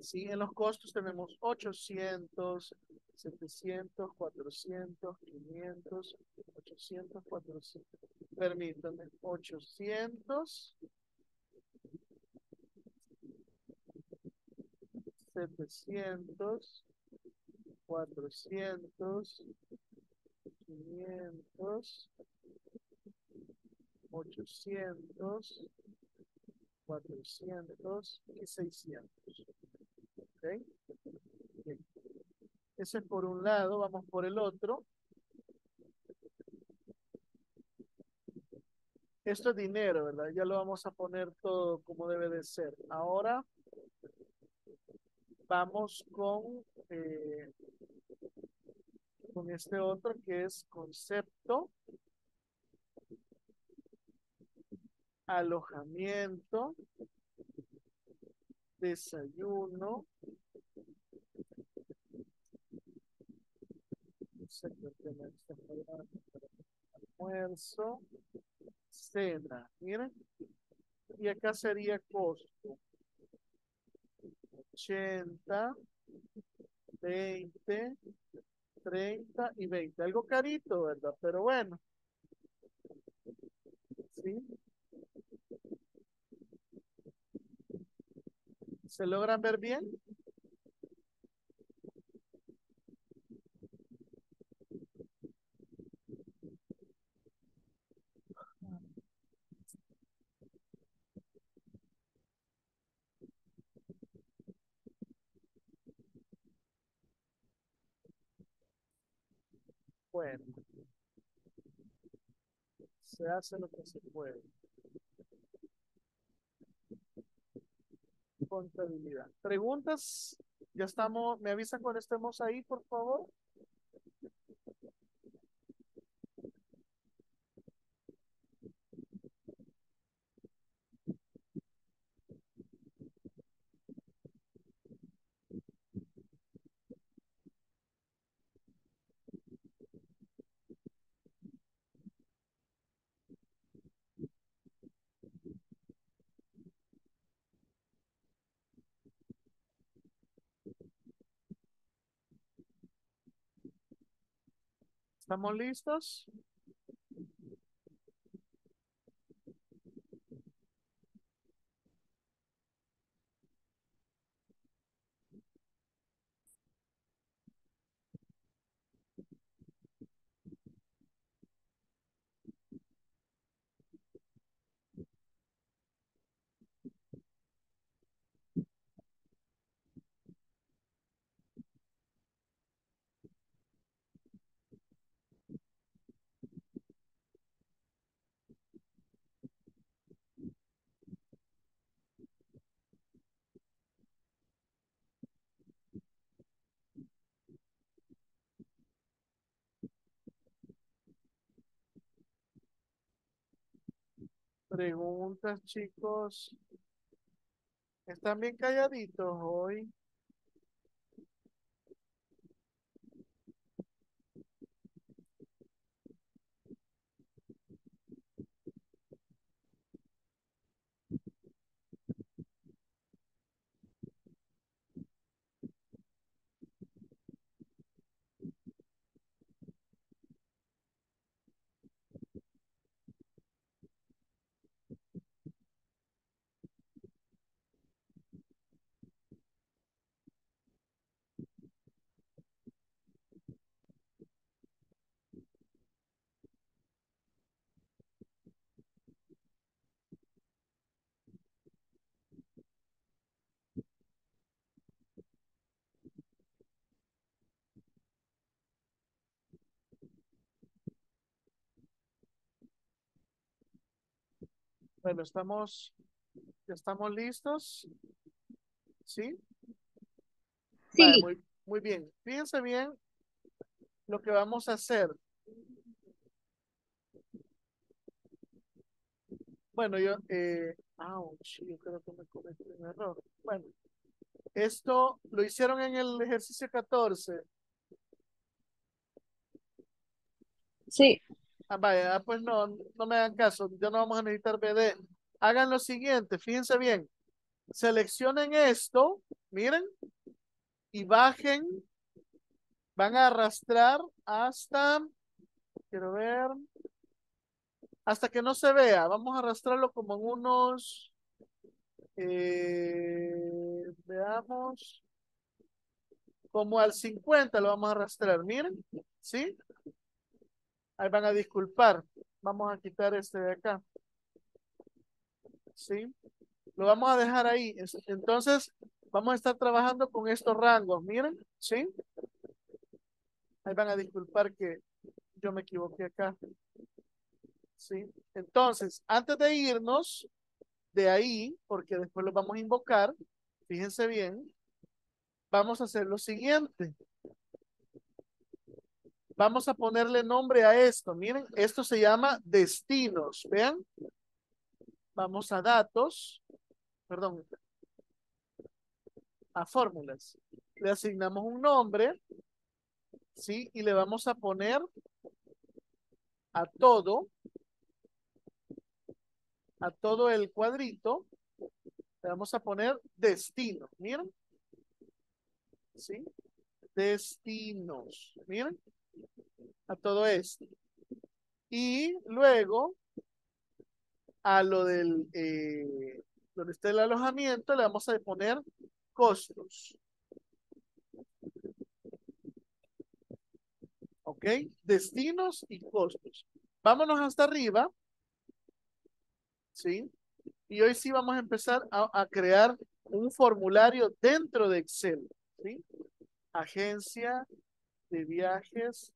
Sí, en los costos tenemos 800, 700, 400, 500, 800, 400. Permítanme, 800, 700, 400, 500, 800, 400 y 600. ¿Okay? Bien. Ese es por un lado, vamos por el otro. Esto es dinero, ¿verdad? Ya lo vamos a poner todo como debe de ser. Ahora vamos con este otro que es concepto, alojamiento, desayuno, almuerzo, cena, miren, y acá sería costo, 80, 20, 30 y 20, algo carito, ¿verdad? Pero bueno, ¿sí? ¿Se logran ver bien? Bueno, se hace lo que se puede. Contabilidad. ¿Preguntas? Ya estamos, me avisan cuando estemos ahí, por favor. ¿Estamos listos? Preguntas, chicos. Están bien calladitos hoy. Bueno, ¿estamos listos? ¿Sí? Sí. Vale, muy bien. Fíjense bien lo que vamos a hacer. Bueno, yo... yo creo que me cometí un error. Bueno, esto lo hicieron en el ejercicio 14. Sí. Ah, vaya, pues no me hagan caso. Ya no vamos a necesitar BD. Hagan lo siguiente, fíjense bien. Seleccionen esto, miren, y bajen. Van a arrastrar hasta, quiero ver, hasta que no se vea. Vamos a arrastrarlo como en unos, veamos, como al 50 lo vamos a arrastrar, miren, ¿sí? Ahí van a disculpar. Vamos a quitar este de acá. ¿Sí? Lo vamos a dejar ahí. Entonces, vamos a estar trabajando con estos rangos. Miren, ¿sí? Ahí van a disculpar que yo me equivoqué acá. ¿Sí? Entonces, antes de irnos de ahí, porque después los vamos a invocar, fíjense bien, vamos a hacer lo siguiente. Vamos a ponerle nombre a esto. Miren, esto se llama destinos. Vean. Vamos a datos. Perdón. A fórmulas. Le asignamos un nombre. Sí. Y le vamos a poner a todo. A todo el cuadrito. Le vamos a poner destino. Miren. Sí. Destinos. Miren. A todo esto. Y luego a lo del donde está el alojamiento le vamos a poner costos. Ok, destinos y costos. Vámonos hasta arriba. Sí. Y hoy sí vamos a empezar a crear un formulario dentro de Excel. ¿Sí? Agencia de viajes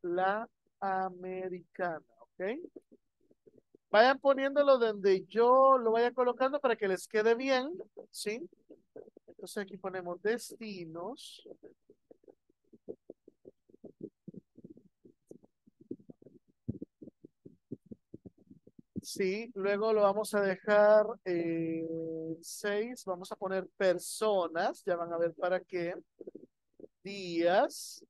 La Americana, ¿ok? Vayan poniéndolo donde yo lo vaya colocando para que les quede bien, ¿sí? Entonces aquí ponemos destinos. Sí, luego lo vamos a dejar 6, vamos a poner personas, ya van a ver para qué. Días.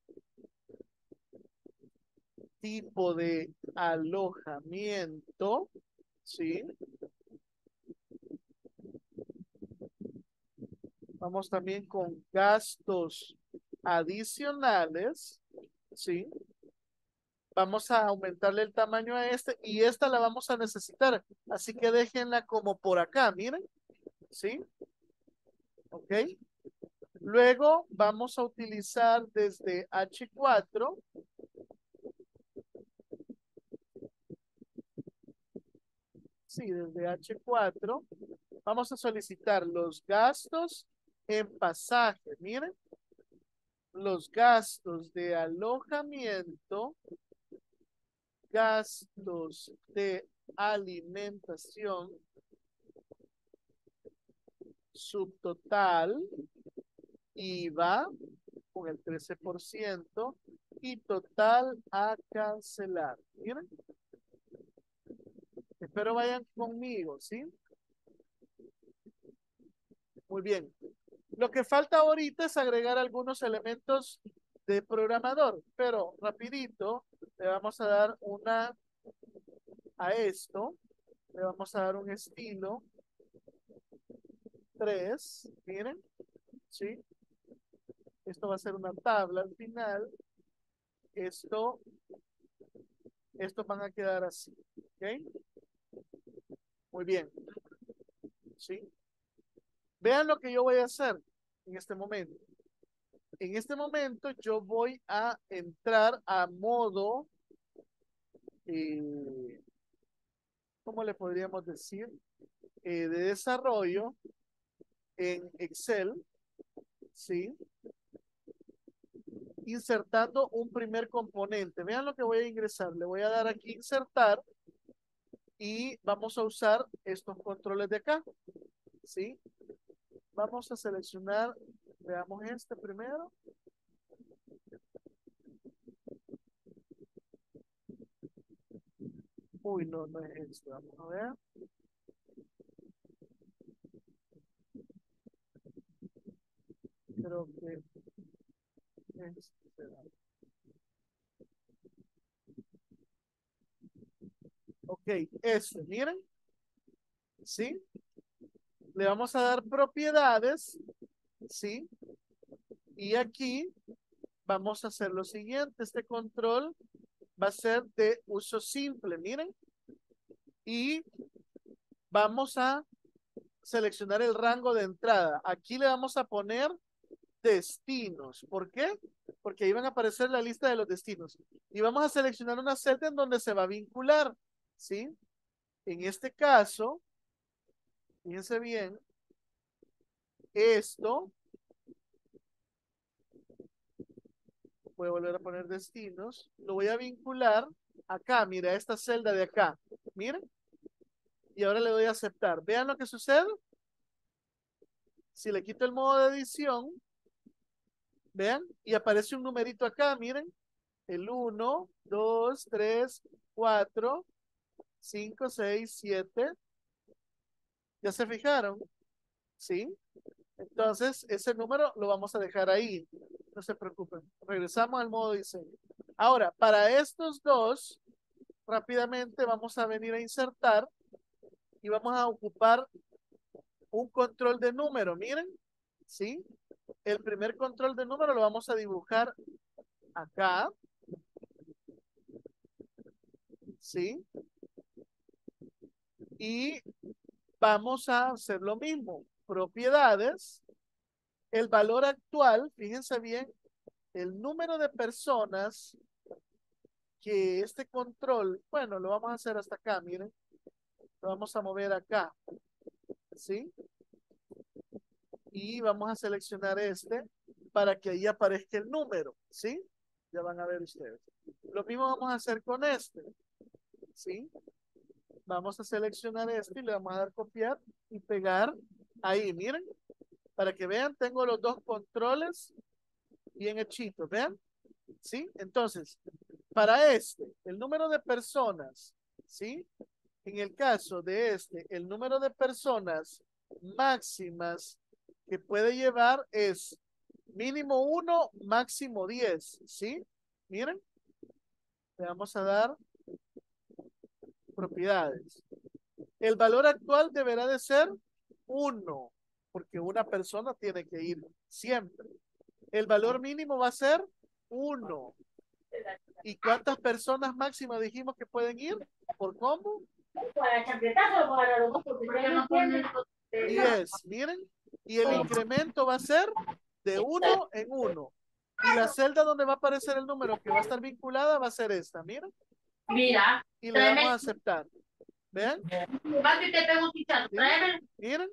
Tipo de alojamiento, ¿sí? Vamos también con gastos adicionales, ¿sí? Vamos a aumentarle el tamaño a este y esta la vamos a necesitar. Así que déjenla como por acá, miren, ¿sí? Ok. Luego vamos a utilizar desde H4. Sí, desde H4 vamos a solicitar los gastos en pasaje. Miren, los gastos de alojamiento, gastos de alimentación, subtotal, IVA con el 13% y total a cancelar. Miren. Espero vayan conmigo, ¿sí? Muy bien. Lo que falta ahorita es agregar algunos elementos de programador, pero rapidito le vamos a dar a esto, le vamos a dar un estilo 3, miren, ¿sí? Esto va a ser una tabla al final. Estos van a quedar así, ¿ok? Muy bien. ¿Sí? Vean lo que yo voy a hacer en este momento. En este momento yo voy a entrar a modo, ¿cómo le podríamos decir? De desarrollo en Excel. ¿Sí? Insertando un primer componente. Vean lo que voy a ingresar. Le voy a dar aquí insertar. y vamos a usar estos controles de acá, ¿sí? Vamos a seleccionar, veamos este primero. Uy, no, no es este, vamos a ver. Creo que este será. Ok, eso, miren. ¿Sí? Le vamos a dar propiedades. ¿Sí? Y aquí vamos a hacer lo siguiente. Este control va a ser de uso simple, miren. Y vamos a seleccionar el rango de entrada. Aquí le vamos a poner destinos. ¿Por qué? Porque ahí van a aparecer la lista de los destinos. Y vamos a seleccionar una celda en donde se va a vincular. ¿Sí? En este caso, fíjense bien, esto, voy a volver a poner destinos, lo voy a vincular acá, mira, a esta celda de acá, miren, y ahora le doy a aceptar, vean lo que sucede, si le quito el modo de edición, vean, y aparece un numerito acá, miren, el 1, 2, 3, 4, 5, 6, 7. ¿Ya se fijaron? ¿Sí? Entonces, ese número lo vamos a dejar ahí. No se preocupen. Regresamos al modo diseño. Ahora, para estos dos, rápidamente vamos a venir a insertar y vamos a ocupar un control de número. Miren, ¿sí? El primer control de número lo vamos a dibujar acá. ¿Sí? Y vamos a hacer lo mismo. Propiedades. El valor actual, fíjense bien, el número de personas que este control, bueno, lo vamos a hacer hasta acá, miren. Lo vamos a mover acá. ¿Sí? Y vamos a seleccionar este para que ahí aparezca el número. ¿Sí? Ya van a ver ustedes. Lo mismo vamos a hacer con este. ¿Sí? Vamos a seleccionar este y le vamos a dar copiar y pegar ahí, miren. Para que vean, tengo los dos controles bien hechitos, vean. ¿Sí? Entonces, para este, el número de personas, ¿sí? En el caso de este, el número de personas máximas que puede llevar es mínimo 1, máximo 10, ¿sí? Miren. Le vamos a dar propiedades. El valor actual deberá de ser 1, porque una persona tiene que ir siempre. El valor mínimo va a ser 1. ¿Y cuántas personas máximas dijimos que pueden ir? ¿Por cómo? Para chaquetazo, para los dos, porque no ponen 10, miren. Y el incremento va a ser de 1 en 1. Y la celda donde va a aparecer el número que va a estar vinculada va a ser esta, miren. Mira. Y le vamos a aceptar. ¿Ven? ¿Sí? Miren.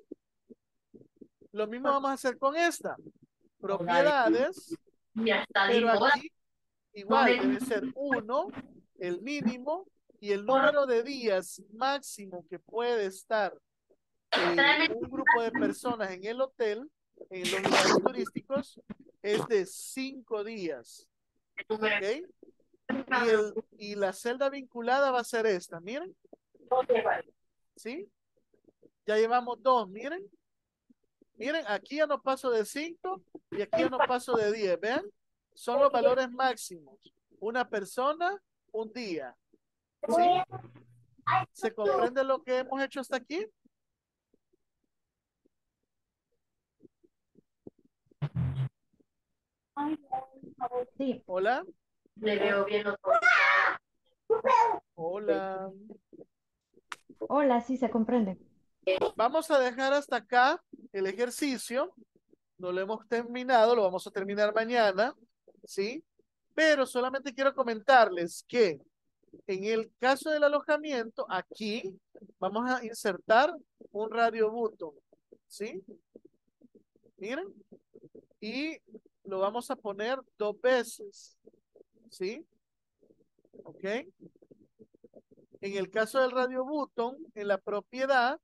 Lo mismo vamos a hacer con esta. Propiedades. Pero aquí igual debe ser 1, el mínimo, y el número de días máximo que puede estar un grupo de personas en el hotel, en los lugares turísticos, es de 5 días. ¿Ok? Y la celda vinculada va a ser esta, miren. ¿Sí? Ya llevamos 2, miren. Miren, aquí ya no paso de 5 y aquí ya no paso de 10, ¿vean? Son los valores máximos. Una persona, un día. ¿Sí? ¿Se comprende lo que hemos hecho hasta aquí? Hola. Le veo bien los dos. Hola. Hola, sí se comprende. Vamos a dejar hasta acá el ejercicio. No lo hemos terminado, lo vamos a terminar mañana, ¿sí? Pero solamente quiero comentarles que en el caso del alojamiento, aquí vamos a insertar un radio button, ¿sí? Miren. Y lo vamos a poner 2 veces. ¿Sí? Ok. En el caso del radio button, en la propiedad,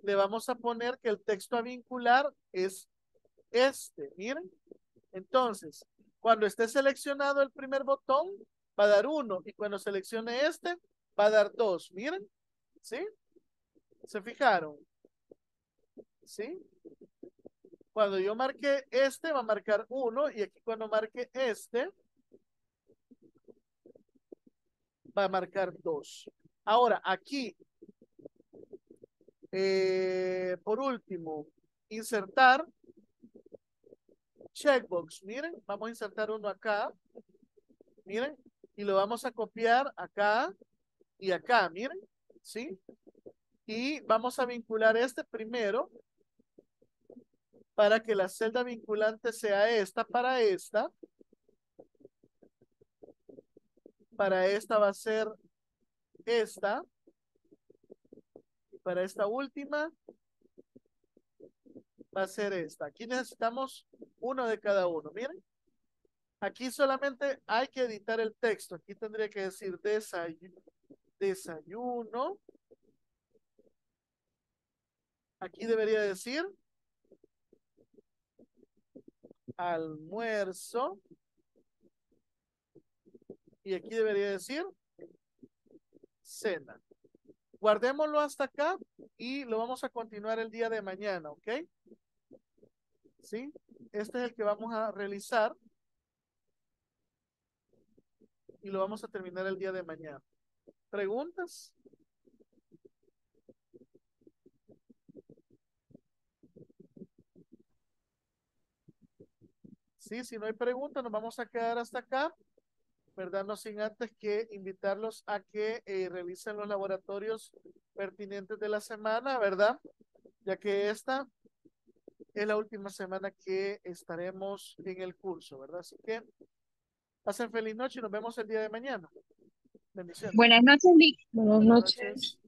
le vamos a poner que el texto a vincular es este. Miren. Entonces, cuando esté seleccionado el primer botón, va a dar 1. Y cuando seleccione este, va a dar 2. Miren. ¿Sí? ¿Se fijaron? ¿Sí? Cuando yo marque este, va a marcar 1. Y aquí cuando marque este, va a marcar 2. Ahora, aquí, por último, insertar checkbox. Miren, vamos a insertar uno acá. Miren, y lo vamos a copiar acá y acá. Miren, ¿sí? Y vamos a vincular este primero para que la celda vinculante sea esta para esta. Para esta va a ser esta. Para esta última va a ser esta. Aquí necesitamos uno de cada uno. Miren, aquí solamente hay que editar el texto. Aquí tendría que decir desayuno. Aquí debería decir almuerzo. Y aquí debería decir cena. Guardémoslo hasta acá y lo vamos a continuar el día de mañana, ¿ok? ¿Sí? Este es el que vamos a realizar y lo vamos a terminar el día de mañana. ¿Preguntas? Sí, si no hay preguntas, nos vamos a quedar hasta acá, ¿verdad? No sin antes que invitarlos a que realicen los laboratorios pertinentes de la semana, ¿verdad? Ya que esta es la última semana que estaremos en el curso, ¿verdad? Así que pasen feliz noche y nos vemos el día de mañana. Bendiciones. Buenas noches, Vic. Buenas noches.